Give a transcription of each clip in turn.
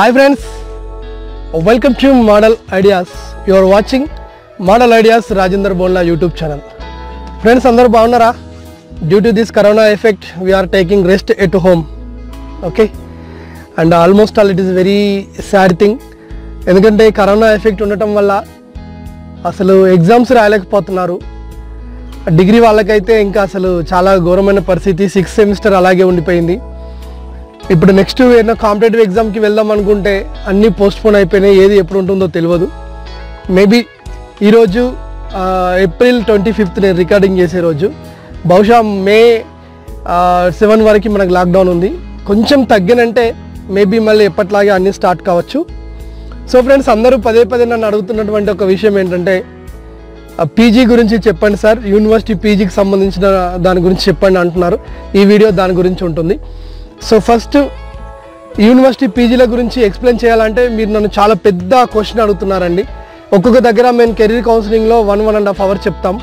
Hi friends, welcome to Model Ideas. You are watching Model Ideas Rajendhar Bondla YouTube channel. Friends, andaru baagunara. Due to this corona effect, we are taking rest at home. Okay, and almost all it is very sad thing. Endukante corona effect undatam valla asalu exams rayalekapotunnaru. Degree vallakaithe inka asalu chaala ghauramaina paristhiti 6th semester alage undipoyindi. ఇప్పుడు next ఏదైనా competitive ఎగ్జామ్కి వెళ్దాం అనుకుంటే అన్నీ postpone అయిపోయినాయి. ఏది ఎప్పుడు ఉంటుందో తెలియదు. మేబీ ఈరోజు April 25 నేను రికార్డింగ్ చేసే రోజు, బహుశా May 7 వరకు మనకు లాక్డౌన్ ఉంది. కొంచెం తగ్గినంటే మేబీ మళ్ళీ ఎప్పట్లాగే అన్నీ స్టార్ట్ కావచ్చు. సో ఫ్రెండ్స్, అందరూ పదే పదే నన్ను అడుగుతున్నటువంటి ఒక విషయం ఏంటంటే, పీజీ గురించి చెప్పండి సార్, యూనివర్సిటీ పీజీకి సంబంధించిన దాని గురించి చెప్పండి అంటున్నారు. ఈ వీడియో దాని గురించి ఉంటుంది. సో ఫస్ట్ యూనివర్సిటీ పీజీల గురించి ఎక్స్ప్లెయిన్ చేయాలంటే మీరు నన్ను చాలా పెద్ద క్వశ్చన్ అడుగుతున్నారండి. ఒక్కొక్క దగ్గర మేము కెరీర్ కౌన్సిలింగ్లో 1.5 hours చెప్తాం,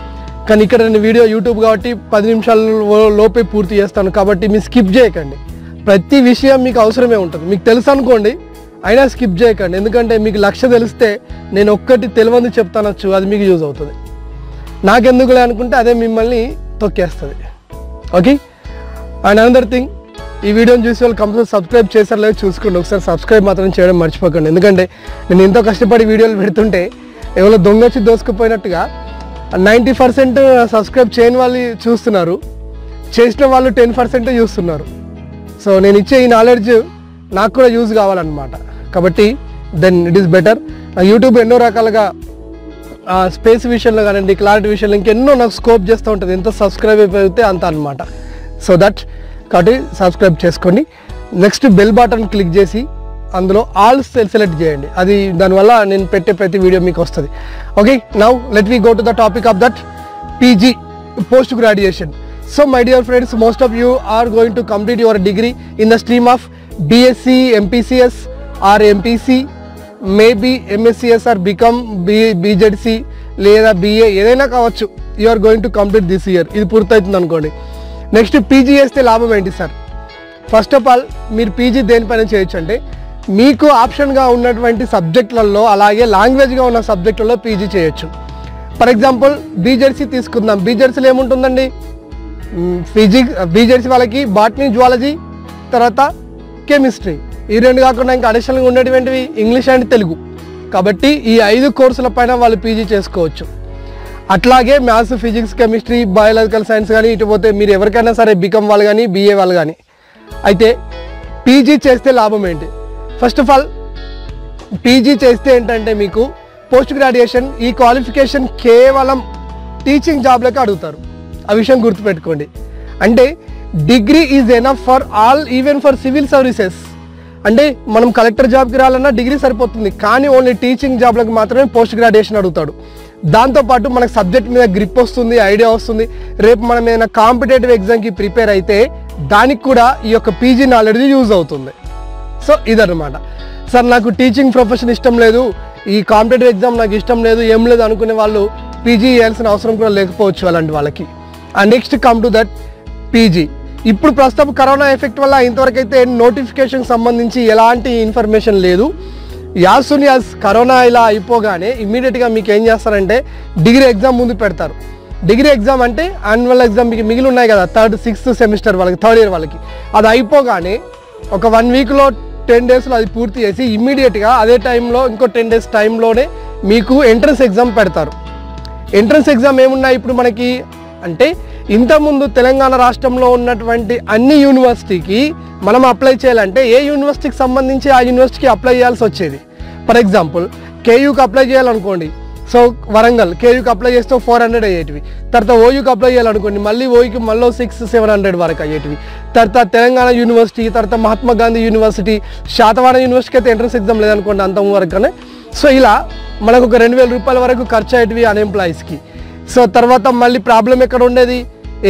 కానీ ఇక్కడ నేను వీడియో యూట్యూబ్ కాబట్టి 10 నిమిషాలలోపే పూర్తి చేస్తాను. కాబట్టి మీరు స్కిప్ చేయకండి. ప్రతి విషయం మీకు అవసరమే ఉంటుంది. మీకు తెలుసు అనుకోండి, అయినా స్కిప్ చేయకండి. ఎందుకంటే మీకు లక్ష్యం తెలిస్తే నేను ఒక్కటి తెలియదు చెప్తానొచ్చు, అది మీకు యూజ్ అవుతుంది. నాకెందుకులే అనుకుంటే అదే మిమ్మల్ని తొక్కేస్తుంది. ఓకే, అండ్ అనదర్ థింగ్, ఈ వీడియోని చూసి వాళ్ళు కంపల్సరీ సబ్స్క్రైబ్ చేశారు లేదా చూసుకోండి. ఒకసారి సబ్స్క్రైబ్ మాత్రం చేయడం మర్చిపోకండి. ఎందుకంటే నేను ఎంతో కష్టపడి వీడియోలు పెడుతుంటే ఎవరో దొంగ వచ్చి దోసుకుపోయినట్టుగా 90% సబ్స్క్రైబ్ చేయని వాళ్ళు చూస్తున్నారు, చేసిన వాళ్ళు 10% చూస్తున్నారు. సో నేను ఇచ్చే ఈ నాలెడ్జ్ నాకు కూడా యూజ్ కావాలన్నమాట. కాబట్టి then it is better. YouTube ఎన్నో రకాలుగా స్పేస్ విషయంలో కానివ్వండి, క్లారిటీ విషయంలో ఇంకెన్నో నాకు స్కోప్ చేస్తూ ఉంటుంది. ఎంత సబ్స్క్రైబ్ అయిపోతే అంత అనమాట. సో దట్ కాబట్టి సబ్స్క్రైబ్ చేసుకోండి. నెక్స్ట్ బెల్ బటన్ క్లిక్ చేసి అందులో ఆల్ సెలెక్ట్ చేయండి. అది దానివల్ల నేను పెట్టే ప్రతి వీడియో మీకు వస్తుంది. Okay, now let we go to the topic of that PG, post graduation. So my dear friends, most of you are going to complete your degree in the stream of BSc, MPCS or MPC, maybe MSCS or BCom BZC లేదా BA, ఏదైనా కావచ్చు. You are going to complete this year. ఇది పూర్తవుతుంది అనుకోండి. Next PG చేస్తే లాభం ఏంటి sir? First of all మీరు పీజీ దేనిపైన చేయొచ్చు అంటే, మీకు ఆప్షన్గా ఉన్నటువంటి సబ్జెక్టులలో అలాగే లాంగ్వేజ్గా ఉన్న సబ్జెక్టులలో పీజీ చేయొచ్చు. ఫర్ ఎగ్జాంపుల్ BZC తీసుకుందాం. BZCలో ఏముంటుందండి? ఫిజిక్స్. BZC వాళ్ళకి బాటనీ, జువాలజీ, తర్వాత కెమిస్ట్రీ, ఈ రెండు కాకుండా ఇంకా అడిషనల్గా ఉండేటువంటివి ఇంగ్లీష్ అండ్ తెలుగు. కాబట్టి ఈ 5 కోర్సుల పైన వాళ్ళు పీజీ చేసుకోవచ్చు. అట్లాగే maths, physics, chemistry, biological science కానీ, ఇటుపోతే మీరు ఎవరికైనా సరే బికామ్ వాళ్ళు కానీ, BA వాళ్ళు కానీ. అయితే పీజీ చేస్తే లాభం ఏంటి? ఫస్ట్ ఆఫ్ ఆల్ పీజీ చేస్తే ఏంటంటే, మీకు పోస్ట్ గ్రాడ్యుయేషన్ ఈ క్వాలిఫికేషన్ కేవలం టీచింగ్ జాబ్లకే అడుగుతారు. ఆ విషయం గుర్తుపెట్టుకోండి. అంటే degree is enough for all, even for civil services. అంటే మనం కలెక్టర్ జాబ్కి రావాలన్నా డిగ్రీ సరిపోతుంది, కానీ ఓన్లీ టీచింగ్ జాబ్లకు మాత్రమే పోస్ట్ గ్రాడ్యుయేషన్ అడుగుతాడు. దాంతోపాటు మనకు సబ్జెక్ట్ మీద గ్రిప్ వస్తుంది, ఐడియా వస్తుంది. రేపు మనం ఏదైనా కాంపిటేటివ్ ఎగ్జామ్కి ప్రిపేర్ అయితే దానికి కూడా ఈ యొక్క పీజీ నాలెడ్జ్ యూజ్ అవుతుంది. సో ఇదన్నమాట. సార్ నాకు టీచింగ్ ప్రొఫెషన్ ఇష్టం లేదు, ఈ కాంపిటేటివ్ ఎగ్జామ్ నాకు ఇష్టం లేదు, ఏం లేదు అనుకునే వాళ్ళు పీజీ చేయాల్సిన అవసరం కూడా లేకపోవచ్చు అలాంటి వాళ్ళకి. And next come to that PG. ఇప్పుడు ప్రస్తుతం కరోనా ఎఫెక్ట్ వల్ల ఇంతవరకు అయితే నోటిఫికేషన్కి సంబంధించి ఎలాంటి ఇన్ఫర్మేషన్ లేదు. యాజ్ సూన్ యాజ్ కరోనా ఇలా అయిపోగానే ఇమ్మీడియట్గా మీకు ఏం చేస్తారంటే, డిగ్రీ ఎగ్జామ్ ముందు పెడతారు. డిగ్రీ ఎగ్జామ్ అంటే యాన్యువల్ ఎగ్జామ్ మీకు మిగిలి ఉన్నాయి కదా, 3rd, 6th semester వాళ్ళకి, 3rd year వాళ్ళకి. అది అయిపోగానే ఒక 1 weekలో 10 daysలో అది పూర్తి చేసి ఇమ్మీడియట్గా అదే టైంలో ఇంకో 10 days టైంలోనే మీకు ఎంట్రన్స్ ఎగ్జామ్ పెడతారు. ఎంట్రన్స్ ఎగ్జామ్ ఏమున్నాయి ఇప్పుడు మనకి అంటే, ఇంతకుముందు తెలంగాణ రాష్ట్రంలో ఉన్నటువంటి అన్ని యూనివర్సిటీకి మనం అప్లై చేయాలంటే ఏ యూనివర్సిటీకి సంబంధించి ఆ యూనివర్సిటీకి అప్లై చేయాల్సి వచ్చేది. ఫర్ ఎగ్జాంపుల్ KUకి అప్లై చేయాలనుకోండి, సో వరంగల్ KUకి అప్లై చేస్తే 400 అయ్యేటివి. తర్వాత OUకి అప్లై చేయాలనుకోండి, మళ్ళీ OUకి మళ్ళీ 600-700 వరకు అయ్యేటివి. తర్వాత తెలంగాణ యూనివర్సిటీ, తర్వాత మహాత్మా గాంధీ యూనివర్సిటీ, శాతవాహన యూనివర్సిటీకి అయితే ఎంట్రన్స్ ఎగ్జామ్ లేదనుకోండి అంత వరకునే. సో ఇలా మనకు ఒక ₹2,000 వరకు ఖర్చు అయ్యేటివి అన్ఎంప్లాయీస్కి. సో తర్వాత మళ్ళీ ప్రాబ్లం ఎక్కడ ఉండేది?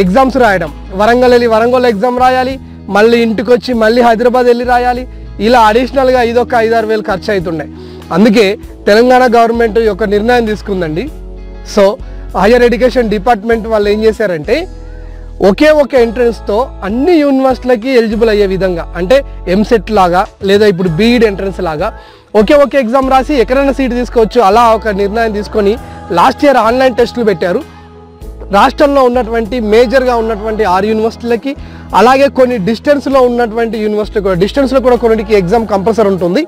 ఎగ్జామ్స్ రాయడం. వరంగల్ వెళ్ళి వరంగల్ ఎగ్జామ్ రాయాలి, మళ్ళీ ఇంటికి వచ్చి మళ్ళీ హైదరాబాద్ వెళ్ళి రాయాలి. ఇలా అడిషనల్గా ఇదొక 5,000-6,000 ఖర్చు అవుతున్నాయి. అందుకే తెలంగాణ గవర్నమెంట్ యొక్క నిర్ణయం తీసుకుందండి. సో హయ్యర్ ఎడ్యుకేషన్ డిపార్ట్మెంట్ వాళ్ళు ఏం చేశారంటే, ఒకే ఒక ఎంట్రన్స్ తో అన్ని యూనివర్సిటీలకి ఎలిజిబుల్ అయ్యే విధంగా అంటే ఎంసెట్ లాగా లేదా ఇప్పుడు బీఈడి ఎంట్రన్స్ లాగా ఒకే ఒక ఎగ్జామ్ రాసి ఎక్కడైనా సీట్ తీసుకోవచ్చు అలా ఒక నిర్ణయం తీసుకొని లాస్ట్ ఇయర్ ఆన్లైన్ టెస్టులు పెట్టారు. రాష్ట్రంలో ఉన్నటువంటి మేజర్గా ఉన్నటువంటి 6 యూనివర్సిటీలకి అలాగే కొన్ని డిస్టెన్స్లో ఉన్నటువంటి యూనివర్సిటీ కూడా డిస్టెన్స్లో కూడా కొన్నిటికి ఎగ్జామ్ కంపల్సరీ ఉంటుంది.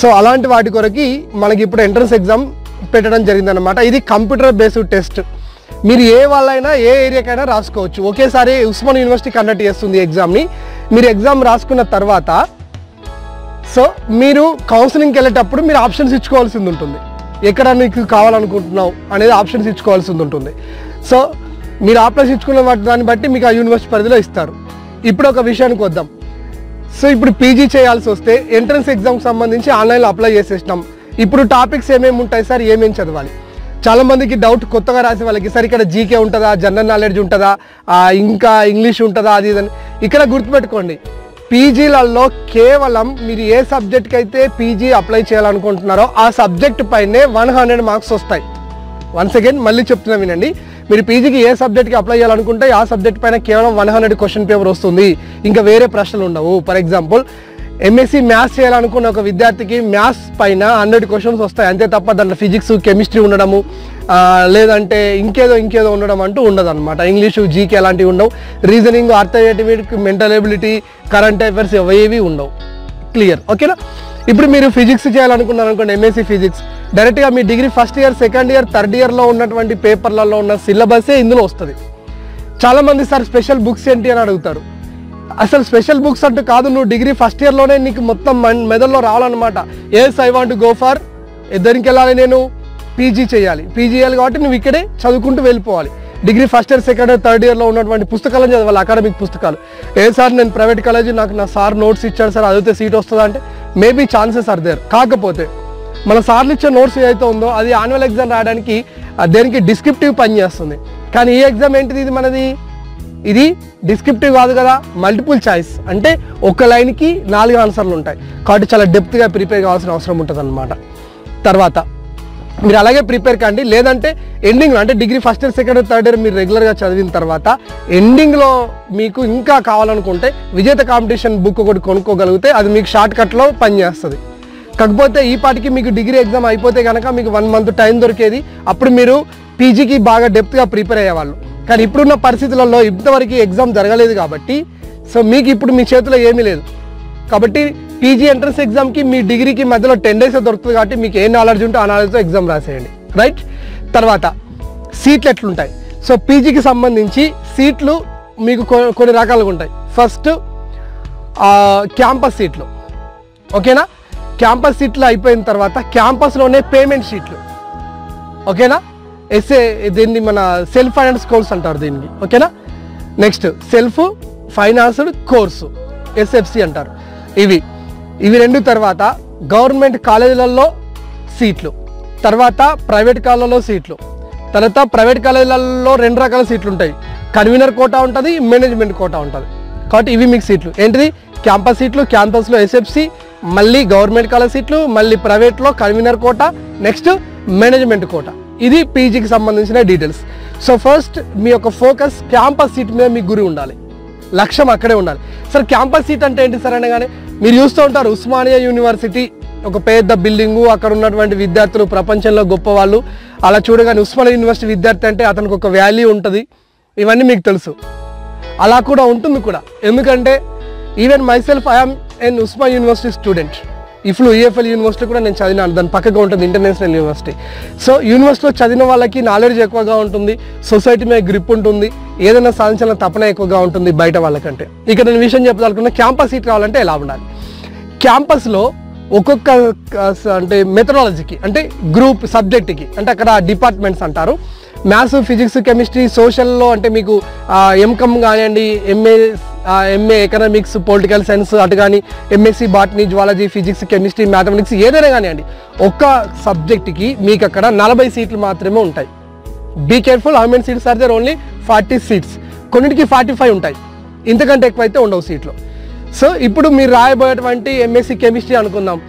సో అలాంటి వాటి కొరకి మనకి ఇప్పుడు ఎంట్రన్స్ ఎగ్జామ్ పెట్టడం జరిగిందనమాట. ఇది కంప్యూటర్ బేస్డ్ టెస్ట్, మీరు ఏ వాళ్ళైనా ఏ ఏరియాకైనా రాసుకోవచ్చు. ఒకేసారి ఉస్మానియా యూనివర్సిటీ కండక్ట్ చేస్తుంది ఎగ్జామ్ని. మీరు ఎగ్జామ్ రాసుకున్న తర్వాత సో మీరు కౌన్సిలింగ్కి వెళ్ళేటప్పుడు మీరు ఆప్షన్స్ ఇచ్చుకోవాల్సింది ఉంటుంది. ఎక్కడ మీకు కావాలనుకుంటున్నావు అనేది ఆప్షన్స్ ఇచ్చుకోవాల్సింది ఉంటుంది. సో మీరు ఆప్షన్స్ ఇచ్చుకున్న దాన్ని బట్టి మీకు ఆ యూనివర్సిటీ పరిధిలో ఇస్తారు. ఇప్పుడు ఒక విషయానికి వద్దాం. సో ఇప్పుడు పీజీ చేయాల్సి వస్తే ఎంట్రన్స్ ఎగ్జామ్కి సంబంధించి ఆన్లైన్లో అప్లై చేసేసినాం. ఇప్పుడు టాపిక్స్ ఏమేమి ఉంటాయి సార్, ఏమేమి చదవాలి? చాలామందికి డౌట్, కొత్తగా రాసే వాళ్ళకి సార్ ఇక్కడ జీకే ఉంటుందా, జనరల్ నాలెడ్జ్ ఉంటుందా, ఇంకా ఇంగ్లీష్ ఉంటుందా, అది ఇదని. ఇక్కడ గుర్తుపెట్టుకోండి, పీజీలలో కేవలం మీరు ఏ సబ్జెక్ట్కి అయితే పీజీ అప్లై చేయాలనుకుంటున్నారో ఆ సబ్జెక్ట్ పైనే 100 మార్క్స్ వస్తాయి. వన్స్ అగైన్ మళ్ళీ చెప్తున్నా వినండి, మీరు పీజీకి ఏ సబ్జెక్ట్కి అప్లై చేయాలనుకుంటే ఆ సబ్జెక్ట్ పైన కేవలం 100 క్వశ్చన్ పేపర్ వస్తుంది, ఇంకా వేరే ప్రశ్నలు ఉండవు. ఫర్ ఎగ్జాంపుల్ ఎంఎస్సీ మ్యాథ్స్ చేయాలనుకున్న ఒక విద్యార్థికి మ్యాథ్స్ పైన 100 క్వశ్చన్స్ వస్తాయి అంతే తప్ప దాంట్లో ఫిజిక్స్, కెమిస్ట్రీ ఉండడము లేదంటే ఇంకేదో ఉండడం అంటూ ఉండదు అనమాట. ఇంగ్లీషు, జీకే అలాంటివి ఉండవు. Reasoning, arithmetic, mental ability, current affairs ఏవి ఉండవు. క్లియర్, ఓకేనా? ఇప్పుడు మీరు ఫిజిక్స్ చేయాలనుకున్నారు అనుకోండి, ఎంఎస్సీ ఫిజిక్స్, డైరెక్ట్గా మీ degree first year, second year, third ఇయర్లో ఉన్నటువంటి పేపర్లలో ఉన్న సిలబసే ఇందులో వస్తుంది. చాలామంది సార్ స్పెషల్ బుక్స్ ఏంటి అని అడుగుతారు. అసలు స్పెషల్ బుక్స్ అంటూ కాదు, నువ్వు డిగ్రీ ఫస్ట్ ఇయర్లోనే నీకు మొత్తం మెదల్లో రావాలన్నమాట. Yes I want go for, ఎద్దరికి వెళ్ళాలి, నేను పీజీ చేయాలి, పీజీ చేయాలి కాబట్టి నువ్వు ఇక్కడే చదువుకుంటూ వెళ్ళిపోవాలి. Degree first year, second year, third ఇయర్లో ఉన్నటువంటి పుస్తకాలను చదవాలి, అకాడమిక్ పుస్తకాలు. ఏ సార్ నేను ప్రైవేట్ కాలేజీ, నాకు నా సార్ నోట్స్ ఇచ్చాడు సార్, అదైతే సీట్ వస్తుందా అంటే మేబీ ఛాన్సెస్ ఆర్ దేర్. కాకపోతే మన సార్లు ఇచ్చే నోట్స్ ఏదైతే ఉందో అది యాన్యువల్ ఎగ్జామ్ రాయడానికి దేనికి డిస్క్రిప్టివ్ పని చేస్తుంది. కానీ ఈ ఎగ్జామ్ ఏంటిది, ఇది మనది, ఇది డిస్క్రిప్టివ్ కాదు కదా, మల్టిపుల్ చాయిస్. అంటే ఒక లైన్కి 4 ఆన్సర్లు ఉంటాయి కాబట్టి చాలా డెప్త్గా ప్రిపేర్ కావాల్సిన అవసరం ఉంటుంది అనమాట. తర్వాత మీరు అలాగే ప్రిపేర్ కండి, లేదంటే ఎండింగ్లో అంటే degree first year, second year, third year మీరు రెగ్యులర్గా చదివిన తర్వాత ఎండింగ్లో మీకు ఇంకా కావాలనుకుంటే విజేత కాంపిటీషన్ బుక్ ఒకటి కొనుక్కోగలిగితే అది మీకు షార్ట్ కట్లో పనిచేస్తుంది. కాకపోతే ఈ పాటికి మీకు డిగ్రీ ఎగ్జామ్ అయిపోతే కనుక మీకు 1 month టైం దొరికేది, అప్పుడు మీరు పీజీకి బాగా డెప్త్గా ప్రిపేర్ అయ్యేవాళ్ళు. కానీ ఇప్పుడున్న పరిస్థితులలో ఇంతవరకు ఎగ్జామ్ జరగలేదు కాబట్టి సో మీకు ఇప్పుడు మీ చేతిలో ఏమీ లేదు. కాబట్టి పీజీ ఎంట్రన్స్ ఎగ్జామ్కి మీ డిగ్రీకి మధ్యలో 10 days దొరుకుతుంది కాబట్టి మీకు ఏ నాలెడ్జ్ ఉంటే ఆ నాలెడ్జ్తో ఎగ్జామ్ రాసేయండి, రైట్? తర్వాత సీట్లు ఎట్లుంటాయి? సో పీజీకి సంబంధించి సీట్లు మీకు కొన్ని రకాలుగా ఉంటాయి. ఫస్ట్ క్యాంపస్ సీట్లు, ఓకేనా? క్యాంపస్ సీట్లు అయిపోయిన తర్వాత క్యాంపస్లోనే పేమెంట్ షీట్లు, ఓకేనా? ఎస్ఏ, దీన్ని మన సెల్ఫ్ ఫైనాన్స్ కోర్స్ అంటారు దీనికి, ఓకేనా? Next self financed course, SFC అంటారు. ఇవి 2 తర్వాత గవర్నమెంట్ కాలేజీలలో సీట్లు, తర్వాత ప్రైవేట్ కాలేజీలలో సీట్లు. తర్వాత ప్రైవేట్ కాలేజీలలో 2 రకాల సీట్లు ఉంటాయి, కన్వీనర్ కోటా ఉంటుంది, మేనేజ్మెంట్ కోటా ఉంటుంది. కాబట్టి ఇవి మీకు సీట్లు ఏంటిది, క్యాంపస్ సీట్లు. క్యాంపస్లో ఎస్ఎఫ్సి, మళ్ళీ గవర్నమెంట్ కాలేజ్ సీట్లు, మళ్ళీ ప్రైవేట్లో convener quota, next management quota. ఇది పీజీకి సంబంధించిన డీటెయిల్స్. సో ఫస్ట్ మీ యొక్క ఫోకస్ క్యాంపస్ సీట్ మీద మీ గురి ఉండాలి, లక్ష్యం అక్కడే ఉండాలి. సార్ క్యాంపస్ సీట్ అంటే ఏంటి సార్ అనగానే మీరు చూస్తూ ఉంటారు ఉస్మానియా యూనివర్సిటీ ఒక పెద్ద బిల్డింగు, అక్కడ ఉన్నటువంటి విద్యార్థులు ప్రపంచంలో గొప్పవాళ్ళు. అలా చూడగానే ఉస్మానియా యూనివర్సిటీ విద్యార్థి అంటే అతనికి ఒక వాల్యూ ఉంటుంది, ఇవన్నీ మీకు తెలుసు. అలా కూడా ఉంటుంది కూడా, ఎందుకంటే even myself I'm an Osmania university student. ఇప్పుడు ఈఎఫ్ఎల్ యూనివర్సిటీ కూడా నేను చదివినాను, దాని పక్కగా ఉంటుంది ఇంటర్నేషనల్ యూనివర్సిటీ. సో యూనివర్సిటీలో చదివిన వాళ్ళకి నాలెడ్జ్ ఎక్కువగా ఉంటుంది, సొసైటీ మీద గ్రిప్ ఉంటుంది, ఏదైనా సాధించాలని తపన ఎక్కువగా ఉంటుంది బయట వాళ్ళకంటే. ఇక నేను విషయం చెప్పదలుకున్నా, క్యాంపస్ సీట్ రావాలంటే ఎలా ఉండాలి? క్యాంపస్లో ఒక్కొక్క అంటే మెథడాలజీకి అంటే గ్రూప్ సబ్జెక్ట్కి అంటే అక్కడ డిపార్ట్మెంట్స్ అంటారు. మ్యాథ్స్, ఫిజిక్స్, కెమిస్ట్రీ, సోషల్లో అంటే మీకు ఎంకమ్ కానివ్వండి, ఎంఏ ఎకనామిక్స్, పొలిటికల్ సైన్స్ అటు కానీ, MSc botany, zoology, physics, chemistry, mathematics ఏదైనా కానివ్వండి, ఒక్క సబ్జెక్ట్కి మీకు అక్కడ 40 సీట్లు మాత్రమే ఉంటాయి. Be careful, how many seats are there? Only 40 seats, కొన్నిటికి 45 ఉంటాయి, ఇంతకంటే ఎక్కువైతే ఉండవు సీట్లు. సో ఇప్పుడు మీరు రాయబోయేటువంటి ఎంఎస్సి కెమిస్ట్రీ అనుకుందాం,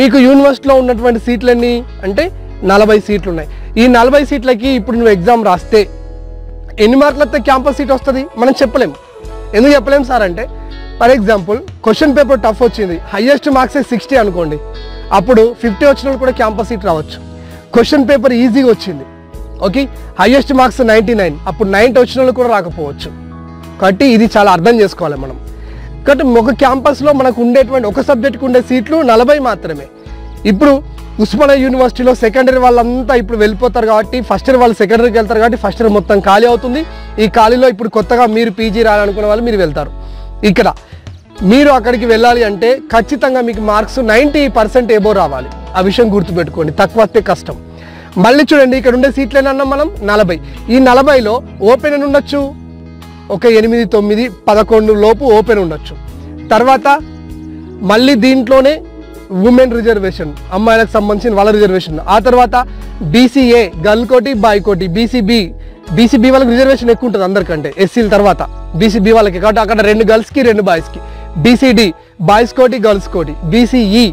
మీకు యూనివర్సిటీలో ఉన్నటువంటి సీట్లన్నీ అంటే 40 సీట్లు ఉన్నాయి. ఈ 40 సీట్లకి ఇప్పుడు నువ్వు ఎగ్జామ్ రాస్తే ఎన్ని మార్కులతో క్యాంపస్ సీట్ వస్తది మనం చెప్పలేం. ఎందుకు చెప్పలేం సార్ అంటే, for example question paper tough వచ్చింది, హైయెస్ట్ మార్క్స్ 60 అనుకోండి, అప్పుడు 50 వచ్చినోళ్ళు కూడా క్యాంపస్ సీట్ రావచ్చు. క్వశ్చన్ పేపర్ ఈజీగా వచ్చింది, ఓకే, హైయెస్ట్ మార్క్స్ 99, అప్పుడు 90 వచ్చినోళ్ళు కూడా రాకపోవచ్చు. కాబట్టి ఇది చాలా అర్థం చేసుకోవాలి మనం. కాబట్టి ఒక క్యాంపస్లో మనకు ఉండేటువంటి ఒక సబ్జెక్ట్కి ఉండే సీట్లు 40 మాత్రమే. ఇప్పుడు ఉస్మానియా యూనివర్సిటీలో సెకండరీ వాళ్ళంతా ఇప్పుడు వెళ్ళిపోతారు కాబట్టి, ఫస్ట్ ఇయర్ వాళ్ళు సెకండరీకి వెళ్తారు కాబట్టి ఫస్ట్ ఇయర్ మొత్తం ఖాళీ అవుతుంది. ఈ ఖాళీలో ఇప్పుడు కొత్తగా మీరు పీజీ రాయాలనుకునే వాళ్ళు మీరు వెళ్తారు. ఇక్కడ మీరు అక్కడికి వెళ్ళాలి అంటే ఖచ్చితంగా మీకు మార్క్స్ 90% ఎబో రావాలి. ఆ విషయం గుర్తుపెట్టుకోండి, తక్కువ వస్తే కష్టం. మళ్ళీ చూడండి, ఇక్కడ ఉండే సీట్లు ఏమన్నా మనం 40. ఈ 40లో ఓపెన్ అని ఉండొచ్చు, ఒక 8, 9, 11 లోపు ఓపెన్ ఉండొచ్చు. తర్వాత మళ్ళీ దీంట్లోనే ఉమెన్ రిజర్వేషన్, అమ్మాయిలకు సంబంధించిన వాళ్ళ రిజర్వేషన్. ఆ తర్వాత BCA girl quota, boy quota, BCB వాళ్ళకి రిజర్వేషన్ ఎక్కువ ఉంటుంది అందరికంటే, ఎస్సీల తర్వాత బీసీబీ వాళ్ళకి. కాబట్టి అక్కడ 2 గర్ల్స్కి 2 బాయ్స్కి. BCD boys quota, girls quota. BCE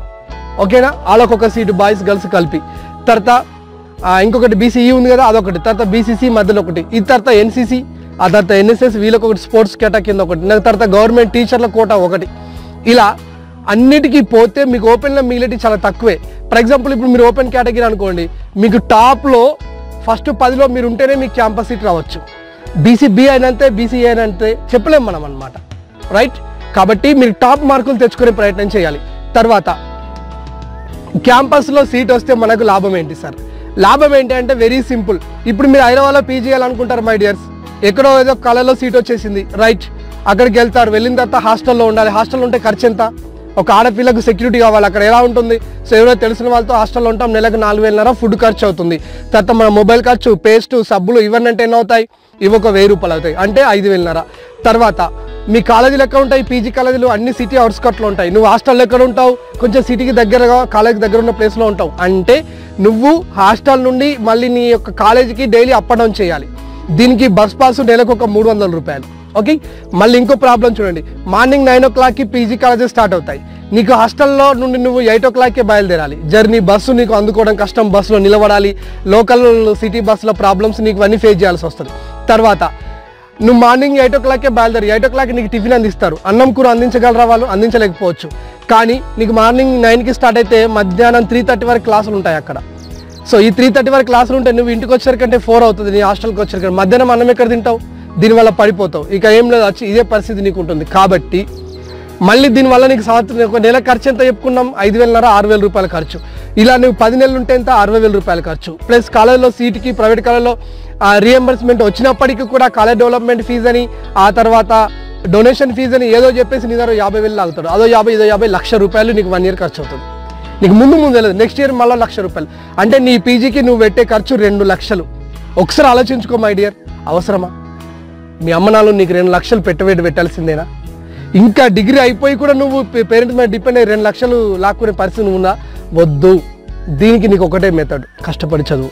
ఓకేనా, వాళ్ళకొక సీటు బాయ్స్ గర్ల్స్ కలిపి. తర్వాత ఇంకొకటి బీసీఈ ఉంది కదా అదొకటి, తర్వాత బీసీసీ మధ్యలో ఒకటి, ఈ తర్వాత ఎన్సీసీ, ఆ తర్వాత ఎన్ఎస్ఎస్, వీళ్ళకొకటి స్పోర్ట్స్ కేటా కింద ఒకటి, తర్వాత గవర్నమెంట్ టీచర్ల కోటా ఒకటి. ఇలా అన్నిటికీ పోతే మీకు ఓపెన్లో మిగిలిటి చాలా తక్కువే. ఫర్ ఎగ్జాంపుల్ ఇప్పుడు మీరు ఓపెన్ కేటగిరీ అనుకోండి, మీకు టాప్లో ఫస్ట్ 10లో మీరు ఉంటేనే మీకు క్యాంపస్ సీట్ రావచ్చు. బీసీబీ అయినంతే, బీసీఏ అయినంతే చెప్పలేము మనం అనమాట, రైట్. కాబట్టి మీరు టాప్ మార్కులు తెచ్చుకునే ప్రయత్నం చేయాలి. తర్వాత క్యాంపస్లో సీట్ వస్తే మనకు లాభం ఏంటి సార్? లాభం ఏంటి అంటే వెరీ సింపుల్. ఇప్పుడు మీరు హైదరాబాద్లో పీజీ చేయాలనుకుంటారు మై డియర్స్, ఎక్కడో ఏదో కళలో సీట్ వచ్చేసింది, రైట్, అక్కడికి వెళ్తారు. వెళ్ళిన తర్వాత హాస్టల్లో ఉండాలి. హాస్టల్లో ఉంటే ఖర్చు ఎంత? ఒక ఆడపిల్లకు సెక్యూరిటీ కావాలి, అక్కడ ఎలా ఉంటుంది? సో ఎవరో తెలిసిన వాళ్ళతో హాస్టల్లో ఉంటాం, నెలకు 4,500 ఫుడ్ ఖర్చు అవుతుంది. తర్వాత మన మొబైల్ ఖర్చు, పేస్ట్, సబ్బులు ఇవన్నీ అంటే ఎన్ని అవుతాయి? ఇవి ఒక 1000 రూపాయలు అవుతాయి, అంటే 5,500. తర్వాత మీ కాలేజీలు ఎక్కడ ఉంటాయి? పీజీ కాలేజీలు అన్ని సిటీ అవుట్స్కట్లో ఉంటాయి. నువ్వు హాస్టల్లో ఎక్కడ ఉంటావు? కొంచెం సిటీకి దగ్గరగా కాలేజీ దగ్గర ఉన్న ప్లేస్లో ఉంటావు. అంటే నువ్వు హాస్టల్ నుండి మళ్ళీ నీ యొక్క కాలేజీకి డైలీ అప్ అండ్ డౌన్ చేయాలి. దీనికి బస్ పాస్ నెలకు ఒక 300 రూపాయలు, ఓకే. మళ్ళీ ఇంకో ప్రాబ్లం చూడండి, మార్నింగ్ 9 o'clockకి పీజీ కాలేజెస్ స్టార్ట్ అవుతాయి. నీకు హాస్టల్లో నుండి నువ్వు 8 o'clockకే బయలుదేరాలి. జర్నీ, బస్సు నీకు అందుకోవడం కష్టం, బస్సులో నిలబడాలి, లోకల్ సిటీ బస్సులో ప్రాబ్లమ్స్ నీకు అన్నీ ఫేస్ చేయాల్సి వస్తుంది. తర్వాత నువ్వు మార్నింగ్ 8 o'clockకే బయలుదేరి 8 o'clockకి నీకు టిఫిన్ అందిస్తారు. అన్నం కూర అందించగలరా వాళ్ళు? అందించలేకపోవచ్చు. కానీ నీకు మార్నింగ్ 9కి స్టార్ట్ అయితే మధ్యాహ్నం 3:30 వరకు క్లాసులు ఉంటాయి అక్కడ. సో ఈ 3:30 వరకు క్లాసులు ఉంటే నువ్వు ఇంటికి వచ్చేసరికంటే 4 అవుతుంది, నీ హాస్టల్కి వచ్చేసరికి. మధ్యాహ్నం అన్నం ఎక్కడ తింటావు? దీనివల్ల పడిపోతావు. ఇక ఏం లేదు, వచ్చి ఇదే పరిస్థితి నీకు ఉంటుంది. కాబట్టి మళ్ళీ దీనివల్ల నీకు సంవత్సరం ఒక నెల ఖర్చు ఎంత చెప్పుకున్నాం? 5,500, 6,000 రూపాయల ఖర్చు. ఇలా నువ్వు 10 నెలలు ఉంటే ఎంత? 60,000 రూపాయల ఖర్చు. ప్లస్ కాలేజ్లో సీట్కి ప్రైవేట్ కాలేజ్లో రీఎంబర్స్మెంట్ వచ్చినప్పటికీ కూడా కాలేజ్ డెవలప్మెంట్ ఫీజు అని, ఆ తర్వాత డొనేషన్ ఫీజు అని ఏదో చెప్పేసి నీ దగ్గర 50,000 లాగుతాడు. అదో 50, ఇదో 50, ₹1,00,000 నీకు 1 year ఖర్చు అవుతుంది. నీకు ముందు లేదు, నెక్స్ట్ ఇయర్ మళ్ళీ ₹1,00,000. అంటే నీ పీజీకి నువ్వు పెట్టే ఖర్చు 2 లక్షలు. ఒకసారి ఆలోచించుకో మై డియర్, అవసరమా? మీ అమ్మ నాలో నీకు 2 లక్షలు పెట్టాల్సిందేనా? ఇంకా డిగ్రీ అయిపోయి కూడా నువ్వు పేరెంట్స్ మీద డిపెండ్ అయ్యి 2 లక్షలు లాక్కునే పరిస్థితి ఉన్నా? వద్దు. దీనికి నీకు ఒకటే మెథడ్, కష్టపడి చదువు,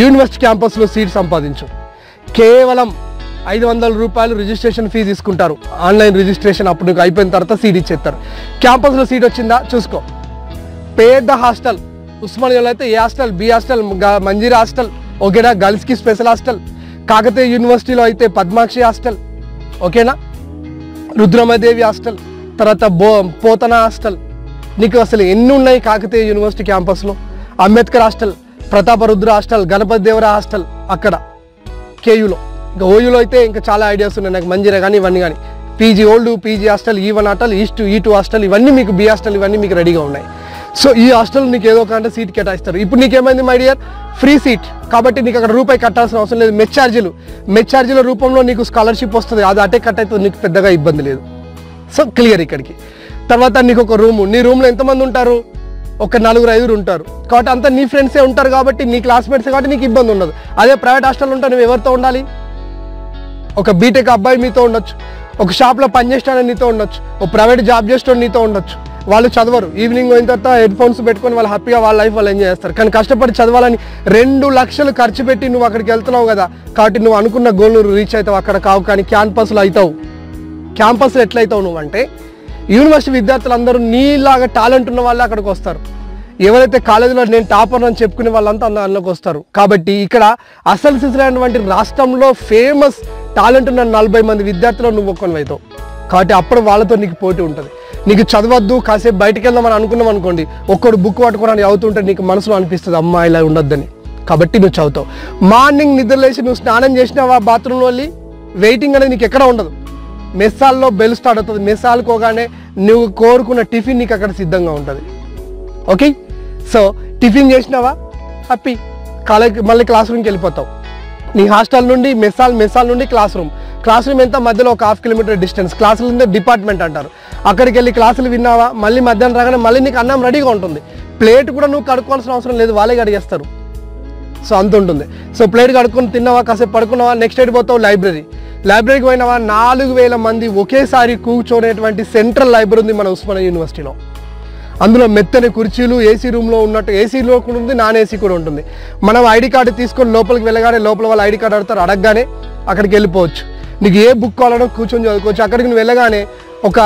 యూనివర్సిటీ క్యాంపస్లో సీట్ సంపాదించు. కేవలం ₹500 రిజిస్ట్రేషన్ ఫీజు తీసుకుంటారు, ఆన్లైన్ రిజిస్ట్రేషన్. అప్పుడు నీకు అయిపోయిన తర్వాత సీట్ ఇచ్చేస్తారు. క్యాంపస్లో సీట్ వచ్చిందా చూసుకో. పేద హాస్టల్ ఉస్మానియాలో అయితే ఏ hostel? B hostel, Manjira hostel, ఓకేనా, గర్ల్స్కి స్పెషల్ హాస్టల్. కాకతీయ యూనివర్సిటీలో అయితే పద్మాక్షి హాస్టల్, ఓకేనా, రుద్రమదేవి హాస్టల్, తర్వాత పోతన హాస్టల్. నీకు అసలు ఎన్ని ఉన్నాయి కాకతీయ యూనివర్సిటీ క్యాంపస్లో? Ambedkar hostel, Prataparudra hostel, Ganapati Devara hostel అక్కడ కేయూలో. ఇంకా ఓయూలో అయితే ఇంకా చాలా ఐడియాస్ ఉన్నాయి నాకు, మంజీరా కానీ ఇవన్నీ కానీ. PG old, PG hostel, E1 hostel, E2 hostel, ఇవన్నీ మీకు బి హాస్టల్, ఇవన్నీ మీకు రెడీగా ఉన్నాయి. సో ఈ హాస్టల్ నీకు ఏదో ఒక సీట్ కేటాయిస్తారు. ఇప్పుడు నీకేమైంది మై డియర్? ఫ్రీ సీట్ కాబట్టి నీకు అక్కడ ₹1 కట్టాల్సిన అవసరం లేదు. మెచ్చార్జీల రూపంలో నీకు స్కాలర్షిప్ వస్తుంది, అది అటే కట్ అవుతుంది, నీకు పెద్దగా ఇబ్బంది లేదు. సో క్లియర్ ఇక్కడికి. తర్వాత నీకు ఒక రూము, నీ రూమ్లో ఎంతమంది ఉంటారు? ఒక 4, 5 ఉంటారు. కాబట్టి అంతా నీ ఫ్రెండ్సే ఉంటారు, కాబట్టి నీ క్లాస్మేట్స్, కాబట్టి నీకు ఇబ్బంది ఉండదు. అదే ప్రైవేట్ హాస్టల్ ఉంటా, నువ్వు ఎవరితో ఉండాలి? ఒక బీటెక్ అబ్బాయి మీతో ఉండొచ్చు, ఒక షాప్లో పనిచేస్తానని నీతో ఉండొచ్చు, ఒక ప్రైవేట్ జాబ్ చేస్తాడు నీతో ఉండొచ్చు. వాళ్ళు చదవరు, ఈవినింగ్ పోయిన తర్వాత హెడ్ ఫోన్స్ పెట్టుకొని వాళ్ళు హ్యాపీగా వాళ్ళ లైఫ్ వాళ్ళు ఎంజాయ్ చేస్తారు. కానీ కష్టపడి చదవాలని 2 లక్షలు ఖర్చు పెట్టి నువ్వు అక్కడికి వెళ్తున్నావు కదా, కాబట్టి నువ్వు అనుకున్న గోల్ నువ్వు రీచ్ అవుతావు అక్కడ కావు, కానీ క్యాంపస్లో అవుతావు. క్యాంపస్లో ఎట్లయితావు నువ్వు అంటే, యూనివర్సిటీ విద్యార్థులందరూ నీలాగా టాలెంట్ ఉన్న వాళ్ళే అక్కడికి వస్తారు. ఎవరైతే కాలేజీలో నేను టాపర్ అని చెప్పుకునే వాళ్ళంతా అందులోకి వస్తారు. కాబట్టి ఇక్కడ అసలు సిసిలైనటువంటి రాష్ట్రంలో ఫేమస్ టాలెంట్ ఉన్న 40 మంది విద్యార్థులు నువ్వు ఒక్కనివైతావు. కాబట్టి అప్పుడు వాళ్ళతో నీకు పోటీ ఉంటుంది. నీకు చదవద్దు కాసేపు బయటకు వెళ్దామని అనుకున్నాం అనుకోండి, ఒక్కడు బుక్ పట్టుకోవడానికి అవుతుంటే నీకు మనసులో అనిపిస్తుంది అమ్మా ఇలా ఉండొద్దని. కాబట్టి నువ్వు చదువుతావు, మార్నింగ్ నిద్రలేసి నువ్వు స్నానం చేసినావు, ఆ బాత్రూంలో వెళ్ళి వెయిటింగ్ అనేది నీకు ఎక్కడ ఉండదు. మెస్సాల్లో బెల్ స్టార్ట్ అవుతుంది, మెస్సాలు పోగానే నువ్వు కోరుకున్న టిఫిన్ నీకు అక్కడ సిద్ధంగా ఉంటుంది. ఓకే, సో టిఫిన్ చేసినావా హ్యాపీ, కాలేజ్ మళ్ళీ క్లాస్ రూమ్కి వెళ్ళిపోతావు. నీ హాస్టల్ నుండి మెస్సాల్ నుండి క్లాస్ రూమ్ ఎంత, మధ్యలో ఒక 1/2 కిలోమీటర్ డిస్టెన్స్. క్లాసులు ఉంటే డిపార్ట్మెంట్ అంటారు, అక్కడికి వెళ్ళి క్లాసులు విన్నావా, మళ్ళీ మధ్యాహ్నం రాగానే మళ్ళీ నీకు అన్నం రెడీగా ఉంటుంది. ప్లేట్ కూడా నువ్వు కడుక్కోవాల్సిన అవసరం లేదు, వాళ్ళే కడిగేస్తారు. సో అంత ఉంటుంది. సో ప్లేట్ కడుక్కొని తిన్నావా, కాసేపు పడుకున్నావా, నెక్స్ట్ అయిపోతావు లైబ్రరీకి పోయినావా. 4000 మంది ఒకేసారి కూర్చోనేటువంటి సెంట్రల్ లైబ్రరీ ఉంది మన ఉస్మానియా యూనివర్సిటీలో. అందులో మెత్తని కుర్చీలు, ఏసీ రూమ్లో ఉన్నట్టు, ఏసీలో కూడా ఉంది, నాన్ ఏసీ కూడా ఉంటుంది. మనం ఐడి కార్డు తీసుకొని లోపలికి వెళ్ళగానే లోపల వాళ్ళు ఐడి కార్డు అడతారు, అడగగానే అక్కడికి వెళ్ళిపోవచ్చు. నీకు ఏ బుక్ కావాలనో కూర్చొని చదువుకోవచ్చు. అక్కడికి నువ్వు వెళ్ళగానే ఒక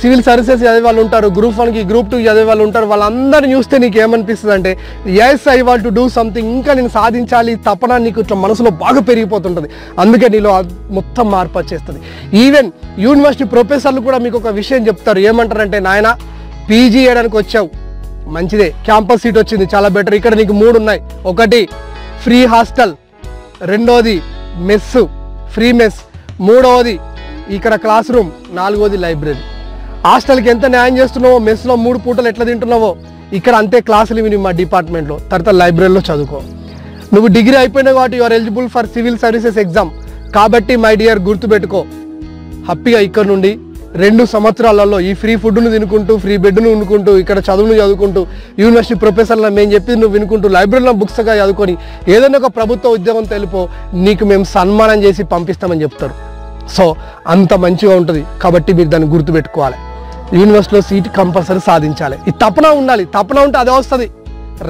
సివిల్ సర్వీసెస్ చదివే వాళ్ళు ఉంటారు, గ్రూప్ 1కి గ్రూప్ 2కి చదివే వాళ్ళు ఉంటారు. వాళ్ళందరినీ చూస్తే నీకు ఏమనిపిస్తుంది అంటే yes I want to do something, ఇంకా నేను సాధించాలి తపన నీకు ఇట్లా మనసులో బాగా పెరిగిపోతుంటుంది. అందుకే నీలో మొత్తం మార్పు వచ్చేస్తుంది. ఈవెన్ యూనివర్సిటీ ప్రొఫెసర్లు కూడా మీకు ఒక విషయం చెప్తారు, ఏమంటారంటే నాయన పీజీ చేయడానికి వచ్చావు మంచిదే, క్యాంపస్ సీట్ వచ్చింది చాలా బెటర్. ఇక్కడ నీకు 3 ఉన్నాయి, ఒకటి ఫ్రీ హాస్టల్, రెండోది మెస్సు ఫ్రీ మెస్, మూడవది ఇక్కడ క్లాస్ రూమ్, 4వది లైబ్రరీ. హాస్టల్కి ఎంత న్యాయం చేస్తున్నావో, మెస్లో 3 పూటలు ఎట్లా తింటున్నావో, ఇక్కడ అంతే క్లాసులు విని మా డిపార్ట్మెంట్లో, తర్వాత లైబ్రరీలో చదువుకో. నువ్వు డిగ్రీ అయిపోయినావు కాబట్టి you are eligible for civil services exam. కాబట్టి మై డియర్ గుర్తుపెట్టుకో, హ్యాపీగా ఇక్కడ నుండి 2 సంవత్సరాలలో ఈ ఫ్రీ ఫుడ్ను తినుకుంటూ, ఫ్రీ బెడ్ను తినుకుంటూ, ఇక్కడ చదువును చదువుకుంటూ, యూనివర్సిటీ ప్రొఫెసర్లను మేము చెప్పి నువ్వు వినుకుంటూ, లైబ్రరీలో బుక్స్గా చదువుకొని ఏదైనా ఒక ప్రభుత్వ ఉద్యోగం తెలిపో, నీకు మేము సన్మానం చేసి పంపిస్తామని చెప్తారు. సో అంత మంచిగా ఉంటుంది. కాబట్టి మీరు దాన్ని గుర్తుపెట్టుకోవాలి, యూనివర్సిటీలో సీట్ కంపల్సరీ సాధించాలి. ఈ తపన ఉండాలి, తపన ఉంటే అదే వస్తుంది.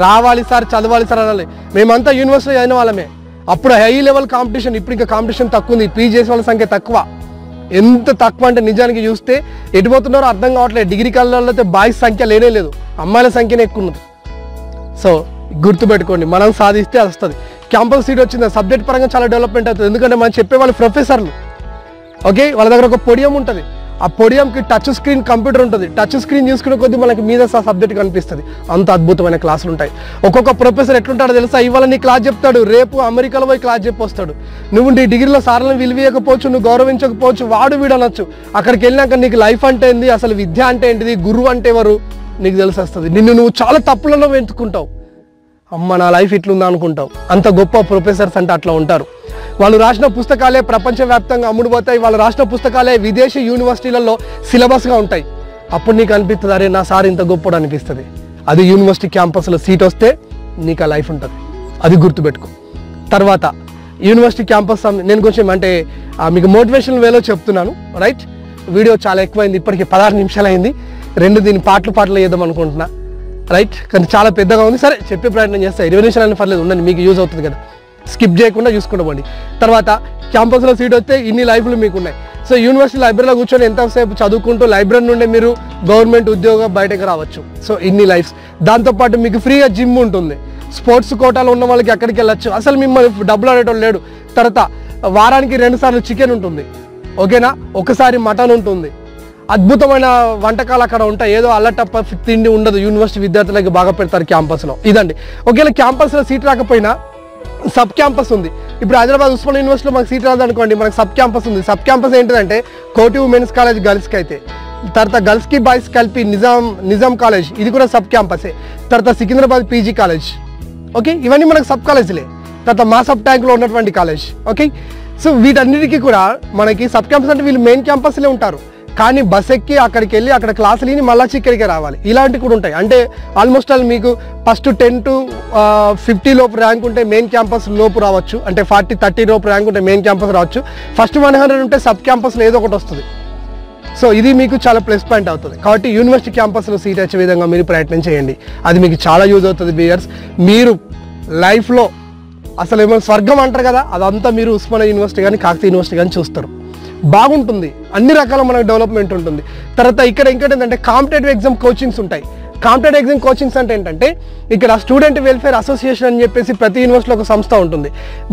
రావాలి సార్, చదవాలి సార్ అనాలి. మేమంతా యూనివర్సిటీ అయిన వాళ్ళమే, అప్పుడు హై లెవెల్ కాంపిటీషన్, ఇప్పుడు ఇంకా కాంపిటీషన్ తక్కువ ఉంది. పీజీ చేసే వాళ్ళ సంఖ్య తక్కువ, ఎంత తక్కువ అంటే నిజానికి చూస్తే ఎటుపోతున్నారో అర్థం కావట్లేదు. డిగ్రీ కాలేజీలో అయితే బాయ్స్ సంఖ్య లేనే లేదు, అమ్మాయిల సంఖ్యనే ఎక్కువ ఉన్నది. సో గుర్తుపెట్టుకోండి, మనం సాధిస్తే అది వస్తుంది. క్యాంపస్ సీట్ వచ్చింది, సబ్జెక్ట్ పరంగా చాలా డెవలప్మెంట్ అవుతుంది. ఎందుకంటే మనం చెప్పేవాళ్ళు ప్రొఫెసర్లు, ఓకే, వాళ్ళ దగ్గర ఒక పొడియం ఉంటుంది, ఆ పొడియంకి టచ్ స్క్రీన్ కంప్యూటర్ ఉంటుంది. టచ్ స్క్రీన్ చూసుకునే కొద్దీ మనకి మీద సబ్జెక్ట్ కనిపిస్తుంది. అంత అద్భుతమైన క్లాసులు ఉంటాయి. ఒక్కొక్క ప్రొఫెసర్ ఎట్లుంటాడో తెలుసా, ఇవాళ నీ క్లాస్ చెప్తాడు, రేపు అమెరికాలో పోయి క్లాస్ చెప్పొస్తాడు. నువ్వు నీ డిగ్రీలో సార్లను విలువేయకపోవచ్చు, నువ్వు గౌరవించకపోవచ్చు, వాడు వీడనొచ్చు. అక్కడికి వెళ్ళినాక నీకు లైఫ్ అంటే ఏంది, అసలు విద్య అంటే ఏంటిది, గురువు అంటే ఎవరు నీకు తెలిసి వస్తుంది. నిన్ను నువ్వు చాలా తప్పులలో వెతుకుంటావు, అమ్మ నా లైఫ్ ఇట్లుందా అనుకుంటావు. అంత గొప్ప ప్రొఫెసర్స్ అంటే అట్లా ఉంటారు. వాళ్ళు రాసిన పుస్తకాలే ప్రపంచవ్యాప్తంగా అమ్ముడుపోతాయి, వాళ్ళు రాసిన పుస్తకాలే విదేశీ యూనివర్సిటీలలో సిలబస్గా ఉంటాయి. అప్పుడు నీకు అనిపిస్తుంది అరే నా సార్ ఇంత గొప్పడు అనిపిస్తుంది. అది యూనివర్సిటీ క్యాంపస్లో సీట్ వస్తే నీకు ఆ లైఫ్ ఉంటుంది, అది గుర్తుపెట్టుకో. తర్వాత యూనివర్సిటీ క్యాంపస్ నేను కొంచెం అంటే మీకు మోటివేషనల్ వేలో చెప్తున్నాను, రైట్. వీడియో చాలా ఎక్కువైంది, ఇప్పటికీ 16 నిమిషాలు అయింది. దీన్ని పాటలు చేద్దాం అనుకుంటున్నా, రైట్, కానీ చాలా పెద్దగా ఉంది. సరే చెప్పే ప్రయత్నం చేస్తా, 20 నిమిషాలు పర్లేదు, ఉండండి, మీకు యూజ్ అవుతుంది కదా, స్కిప్ చేయకుండా చూసుకుంటూ పోండి. తర్వాత క్యాంపస్లో సీట్ వస్తే ఇన్ని లైఫ్లు మీకు ఉన్నాయి. సో యూనివర్సిటీ లైబ్రరీలో కూర్చొని ఎంతసేపు చదువుకుంటూ లైబ్రరీ నుండి మీరు గవర్నమెంట్ ఉద్యోగం బయటకు రావచ్చు. సో ఇన్ని లైఫ్స్. దాంతోపాటు మీకు ఫ్రీగా జిమ్ ఉంటుంది, స్పోర్ట్స్ కోటాలో ఉన్న వాళ్ళకి ఎక్కడికి వెళ్ళచ్చు, అసలు మిమ్మల్ని డబ్బులు ఆడేటోళ్ళు లేడు. తర్వాత వారానికి 2 సార్లు చికెన్ ఉంటుంది, ఓకేనా, ఒకసారి మటన్ ఉంటుంది. అద్భుతమైన వంటకాలు అక్కడ ఉంటాయి, ఏదో అల్లటప్ప తిండి ఉండదు. యూనివర్సిటీ విద్యార్థులకి బాగా పెడతారు క్యాంపస్లో. ఇదండి, ఒకవేళ క్యాంపస్లో సీట్ రాకపోయినా సబ్ క్యాంపస్ ఉంది. ఇప్పుడు హైదరాబాద్ ఉస్మానియా యూనివర్సిటీలో మనకు సీట్ రాదనుకోండి, మనకు సబ్ క్యాంపస్ ఉంది. సబ్ క్యాంపస్ ఏంటిదంటే కోటి ఉమెన్స్ కాలేజ్ గర్ల్స్కి అయితే, తర్వాత గర్ల్స్కి బాయ్స్ కలిపి నిజాం కాలేజ్, ఇది కూడా సబ్ క్యాంపసే. తర్వాత సికింద్రాబాద్ పీజీ కాలేజ్, ఓకే, ఇవన్నీ మనకు సబ్ కాలేజీలే. తర్వాత మా సబ్ ట్యాంక్లో ఉన్నటువంటి కాలేజ్, ఓకే. సో వీటన్నిటికీ కూడా మనకి సబ్ క్యాంపస్ అంటే వీళ్ళు మెయిన్ క్యాంపస్లే ఉంటారు, కానీ బస్ ఎక్కి అక్కడికి వెళ్ళి అక్కడ క్లాసులు విని మళ్ళీ ఇక్కడికే రావాలి, ఇలాంటివి కూడా ఉంటాయి. అంటే ఆల్మోస్ట్ ఆల్ మీకు ఫస్ట్ 10 to 50 లోపు ర్యాంక్ ఉంటే మెయిన్ క్యాంపస్ లోపు రావచ్చు, అంటే 40-30 లోపు ర్యాంక్ ఉంటే మెయిన్ క్యాంపస్ రావచ్చు. ఫస్ట్ 100 ఉంటే సబ్ క్యాంపస్లో ఏదో ఒకటి వస్తుంది. సో ఇది మీకు చాలా ప్లస్ పాయింట్ అవుతుంది. కాబట్టి యూనివర్సిటీ క్యాంపస్లో సీట్ వచ్చే విధంగా మీరు ప్రయత్నం చేయండి, అది మీకు చాలా యూజ్ అవుతుంది. బియర్స్ మీరు లైఫ్లో అసలు ఏమైనా స్వర్గం అంటారు కదా, అదంతా మీరు ఉస్మానియా యూనివర్సిటీ కానీ కాకతీయ యూనివర్సిటీ కానీ చూస్తారు, బాగుంటుంది. అన్ని రకాల మనకు డెవలప్మెంట్ ఉంటుంది. తర్వాత ఇక్కడ ఇంకోటి ఏంటంటే కాంపిటేటివ్ ఎగ్జామ్ కోచింగ్స్ ఉంటాయి. కాంపిటేటివ్ ఎగ్జామ్ కోచింగ్స్ అంటే ఏంటంటే ఇక్కడ స్టూడెంట్ వెల్ఫేర్ అసోసియేషన్ అని చెప్పేసి ప్రతి యూనివర్సిటీలో ఒక సంస్థ ఉంటుంది.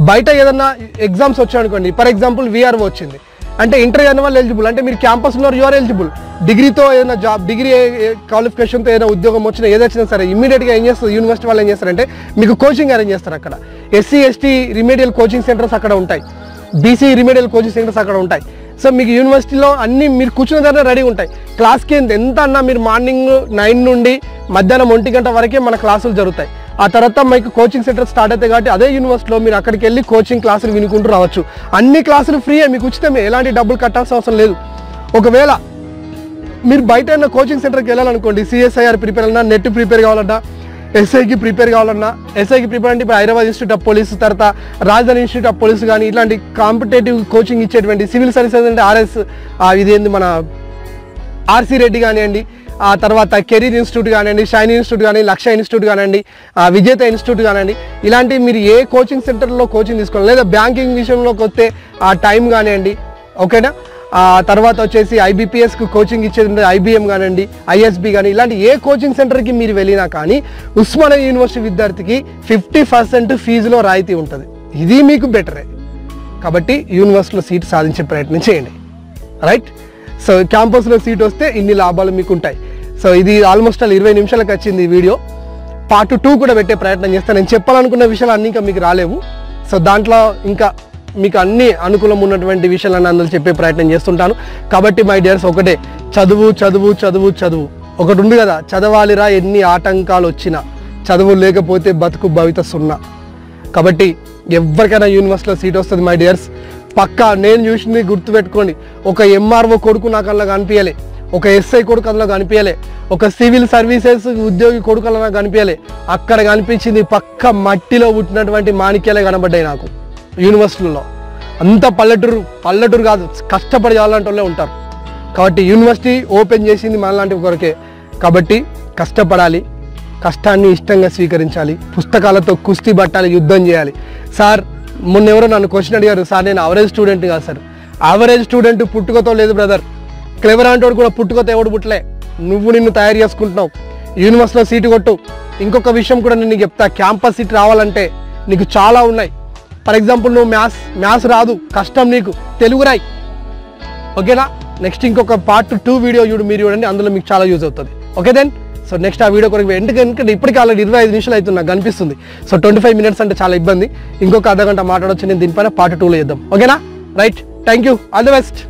బయట ఏదైనా ఎగ్జామ్స్ వచ్చాయనుకోండి, ఫర్ ఎగ్జాంపుల్ VRO వచ్చింది అంటే ఇంటర్ యాన్యువల్ ఎలిజిబుల్ అంటే మీరు క్యాంపస్ ఉన్నారు, యూఆర్ ఎలిజిబుల్. డిగ్రీతో ఏదైనా జాబ్, డిగ్రీ క్వాలిఫికేషన్తో ఏదైనా ఉద్యోగం వచ్చినా ఏదైనా సరే ఇమీడియట్గా ఏం చేస్తారు, యూనివర్సిటీ వాళ్ళు ఏం చేస్తారంటే మీకు కోచింగ్ అరేంజ్ చేస్తారు. అక్కడ SC ST remedial coaching centres అక్కడ ఉంటాయి, BC రిమీడియల్ కోచింగ్ సెంటర్స్ అక్కడ ఉంటాయి. సో మీకు యూనివర్సిటీలో అన్నీ మీరు కూర్చున్న దగ్గర రెడీగా ఉంటాయి. క్లాస్కి ఎంత అన్నా మీరు మార్నింగ్ 9 నుండి మధ్యాహ్నం 1 గంట వరకే మన క్లాసులు జరుగుతాయి. ఆ తర్వాత మీకు కోచింగ్ సెంటర్ స్టార్ట్ అవుతాయి కాబట్టి అదే యూనివర్సిటీలో మీరు అక్కడికి వెళ్ళి కోచింగ్ క్లాసులు వినుకుంటూ రావచ్చు. అన్ని క్లాసులు ఫ్రీయే, మీకు ఉచితమే, ఎలాంటి డబ్బులు కట్టాల్సిన అవసరం లేదు. ఒకవేళ మీరు బయట ఉన్న కోచింగ్ సెంటర్కి వెళ్ళాలనుకోండి, CSIR ప్రిపేర్ అన్నా, నెట్ ప్రిపేర్ కావాలన్నా, SIకి ప్రిపేర్ కావాలన్నా, SIకి ప్రిపేర్ అంటే ఇప్పుడు హైదరాబాద్ ఇన్స్టిట్యూట్ ఆఫ్ పోలీస్, తర్వాత రాజధాని ఇన్స్టిట్యూట్ ఆఫ్ పోలీస్ కానీ ఇట్లాంటి కాంపిటేటివ్ కోచింగ్ ఇచ్చేటువంటి సివిల్ సర్వీసెస్ అంటే ఇదేంది మన RC రెడ్డి కానివ్వండి, ఆ తర్వాత కెరీర్ ఇన్స్టిట్యూట్ కానివ్వండి, షైనీ ఇన్స్టిట్యూట్ కానీ, లక్ష ఇన్స్టిట్యూట్ కానివ్వండి, విజేత ఇన్స్టిట్యూట్ కానివ్వండి, ఇలాంటి మీరు ఏ కోచింగ్ సెంటర్లో కోచింగ్ తీసుకోవాలి. లేదా బ్యాంకింగ్ విషయంలోకి వస్తే ఆ టైం కానివ్వండి, ఓకేనా. తర్వాత వచ్చేసి IBPSకు కోచింగ్ ఇచ్చేది IBM కానివ్వండి, ISB కానీ ఇలాంటి ఏ కోచింగ్ సెంటర్కి మీరు వెళ్ళినా కానీ ఉస్మానియా యూనివర్సిటీ విద్యార్థికి 50% ఫీజులో రాయితీ ఉంటుంది. ఇది మీకు బెటరే కాబట్టి యూనివర్సిటీలో సీట్ సాధించే ప్రయత్నం చేయండి, రైట్. సో క్యాంపస్లో సీట్ వస్తే ఇన్ని లాభాలు మీకు ఉంటాయి. సో ఇది ఆల్మోస్ట్ 20 నిమిషాలకు వచ్చింది ఈ వీడియో. పార్ట్ 2 కూడా పెట్టే ప్రయత్నం చేస్తాను. నేను చెప్పాలనుకున్న విషయాలు అన్నీ ఇంకా మీకు రాలేవు, సో దాంట్లో ఇంకా మీకు అన్ని అనుకూలం ఉన్నటువంటి విషయాలను అందులో చెప్పే ప్రయత్నం చేస్తుంటాను. కాబట్టి మై డియర్స్, ఒకటే, చదువు చదువు చదువు చదువు. ఒకటి ఉంది కదా, చదవాలిరా ఎన్ని ఆటంకాలు వచ్చినా, చదువు లేకపోతే బతుకు భవిత సున్నా. కాబట్టి ఎవరికైనా యూనివర్సిటీలో సీట్ వస్తుంది మై డియర్స్, పక్కా. నేను చూసింది గుర్తుపెట్టుకోండి, ఒక MRO కొడుకు నాకు అందులో కనిపించలే, ఒక SI కొడుకు అందులో కనిపించలే, ఒక సివిల్ సర్వీసెస్ ఉద్యోగి కొడుకు అందులో కనిపించలే. అక్కడ కనిపించింది పక్క మట్టిలో పుట్టినటువంటి మాణిక్యాలే కనబడ్డాయి నాకు యూనివర్సిటీలో. అంత పల్లెటూరు కాదు, కష్టపడి చాలంటే వాళ్ళే ఉంటారు. కాబట్టి యూనివర్సిటీ ఓపెన్ చేసింది మనలాంటి కొరకే. కాబట్టి కష్టపడాలి, కష్టాన్ని ఇష్టంగా స్వీకరించాలి, పుస్తకాలతో కుస్తీ పట్టాలి, యుద్ధం చేయాలి. సార్ మొన్న ఎవరో నన్ను క్వశ్చన్ అడిగారు, సార్ నేను యావరేజ్ స్టూడెంట్ కాదు సార్. యావరేజ్ స్టూడెంట్ పుట్టుకతో లేదు బ్రదర్, క్లెవర్ అంటోడు కూడా పుట్టుకతో ఎవడు పుట్టలే. నువ్వు నిన్ను తయారు చేసుకుంటున్నావు. యూనివర్సిటీలో సీటు కొట్టు. ఇంకొక విషయం కూడా నేను నీకు చెప్తా, క్యాంపస్ సీట్ రావాలంటే నీకు చాలా ఉన్నాయి. ఫర్ ఎగ్జాంపుల్ నువ్వు మ్యాథ్స్ రాదు, కష్టం నీకు, తెలుగు రాయి, ఓకేనా. నెక్స్ట్ ఇంకొక పార్ట్ 2 వీడియో మీరు చూడండి, అందులో మీకు చాలా యూజ్ అవుతుంది. ఓకే దెన్, సో నెక్స్ట్ ఆ వీడియో కొరకు ఎందుకంటే ఇప్పటికీ ఆల్రెడీ 25 నిమిషాలు అవుతుంది నాకు కనిపిస్తుంది. సో 25 నిమిషాలు అంటే చాలా ఇబ్బంది. ఇంకొక అర్ధ గంట మాట్లాడొచ్చు, నేను దీనిపైన పార్ట్ 2లో చేద్దాం, ఓకేనా, right. Thank you, all the best.